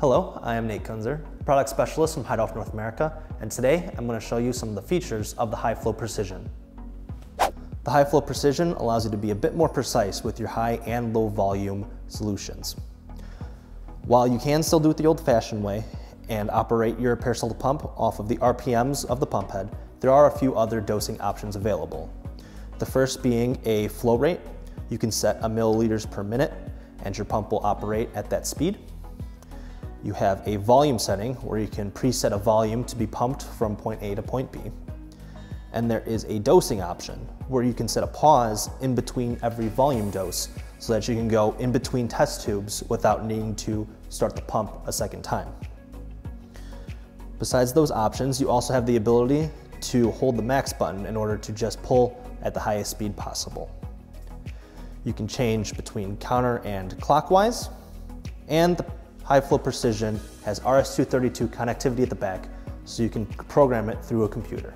Hello, I am Nate Kunzer, product specialist from Heidolph North America, and today I'm going to show you some of the features of the Hei-FLOW Precision. The Hei-FLOW Precision allows you to be a bit more precise with your high and low volume solutions. While you can still do it the old-fashioned way and operate your parasol pump off of the RPMs of the pump head, there are a few other dosing options available. The first being a flow rate. You can set a milliliters per minute and your pump will operate at that speed. You have a volume setting where you can preset a volume to be pumped from point A to point B. And there is a dosing option where you can set a pause in between every volume dose so that you can go in between test tubes without needing to start the pump a second time. Besides those options, you also have the ability to hold the max button in order to just pull at the highest speed possible. You can change between counter and clockwise, and the Hei-FLOW Precision has RS-232 connectivity at the back, so you can program it through a computer.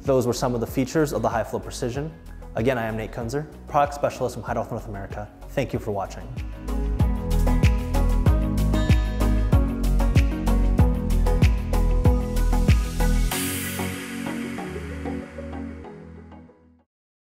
Those were some of the features of the Hei-FLOW Precision. Again, I am Nate Kunzer, product specialist from Heidolph North America. Thank you for watching.